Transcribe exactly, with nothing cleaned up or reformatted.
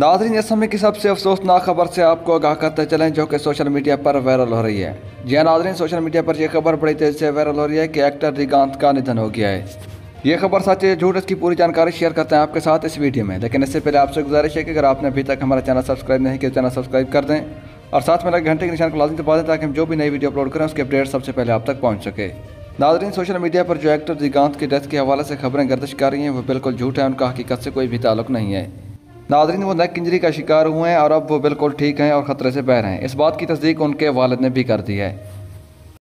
नाज़रीन, इस समय की सबसे अफसोसनाक खबर से आपको आगाह करते चलें जो कि सोशल मीडिया पर वायरल हो रही है। जी हाँ नाज़रीन, सोशल मीडिया पर यह खबर बड़ी तेज़ी से वायरल हो रही है कि एक्टर दिगंत का निधन हो गया है। यह खबर सच है झूठ, इसकी पूरी जानकारी शेयर करते हैं आपके साथ इस वीडियो में। लेकिन इससे पहले आपसे गुजारिश है कि अगर आपने अभी तक हमारा चैनल सब्सक्राइब नहीं किया, चैनल सब्सक्राइब कर दें और साथ में घंटे के निशान को लाजमी दबा दें ताकि हम जो भी नई वीडियो अपलोड करें उसके अपडेट सबसे पहले आप तक पहुँच सके। नाज़रीन, सोशल मीडिया पर जो एक्टर दिगंत की डेथ के हवाले से खबरें गर्दिश कर रही हैं वो बिल्कुल झूठ है, उनका हकीकत से कोई भी ताल्लुक नहीं है। नाज़रीन, वो नेक इंजरी का शिकार हुए हैं और अब वो बिल्कुल ठीक हैं और ख़तरे से बाहर हैं। इस बात की तस्दीक उनके वालिद ने भी कर दी है।